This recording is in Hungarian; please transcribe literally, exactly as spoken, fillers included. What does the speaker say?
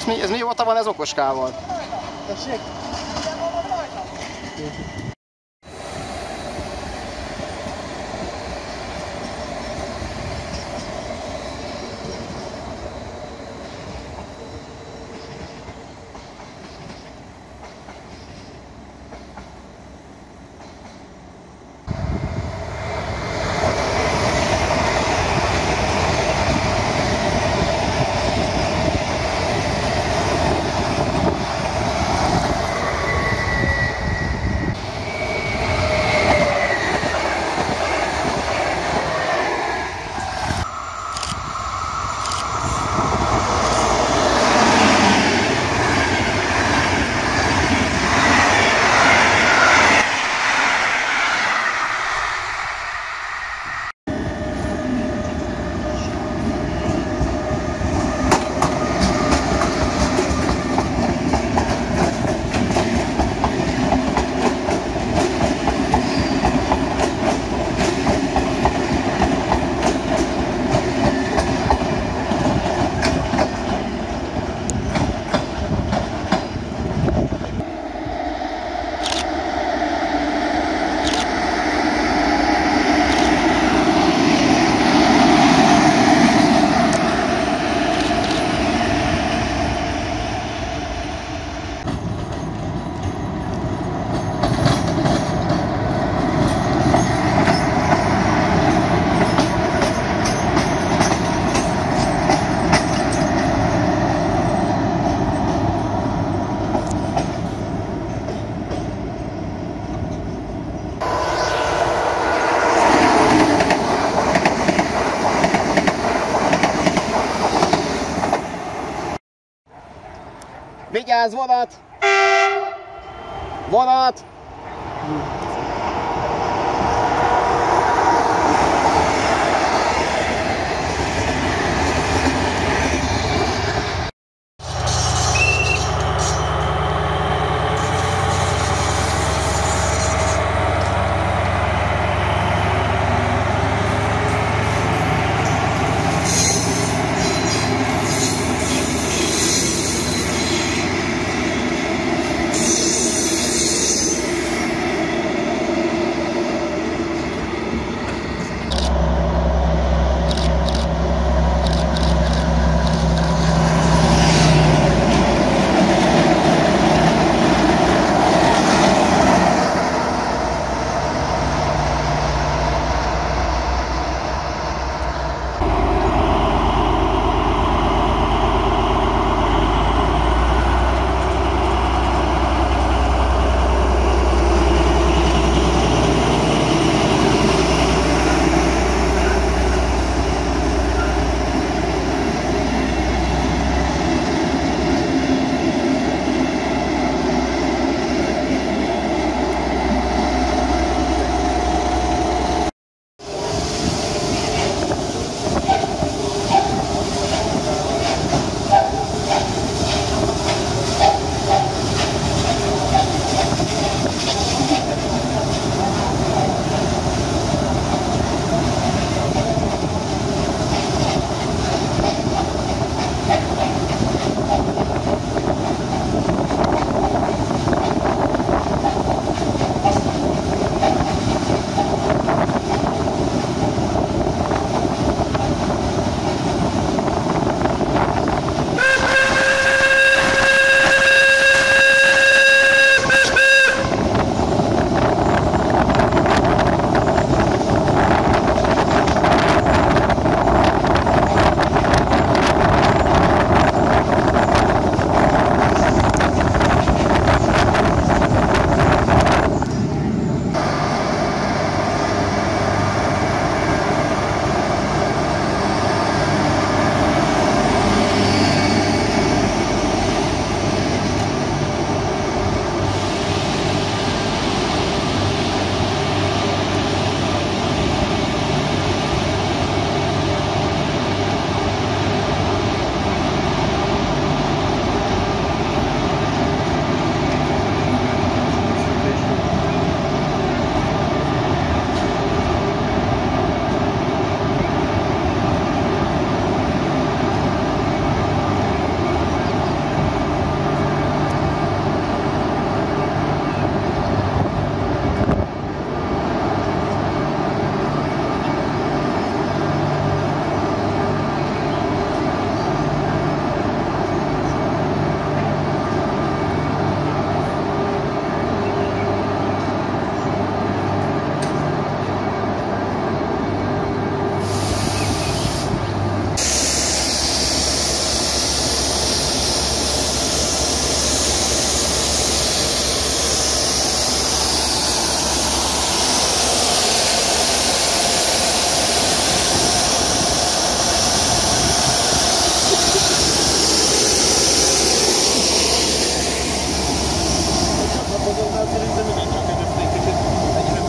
Ez, mi, ez mióta van ez okoskával? Tessék? Vigyázz, vonat! Vonat!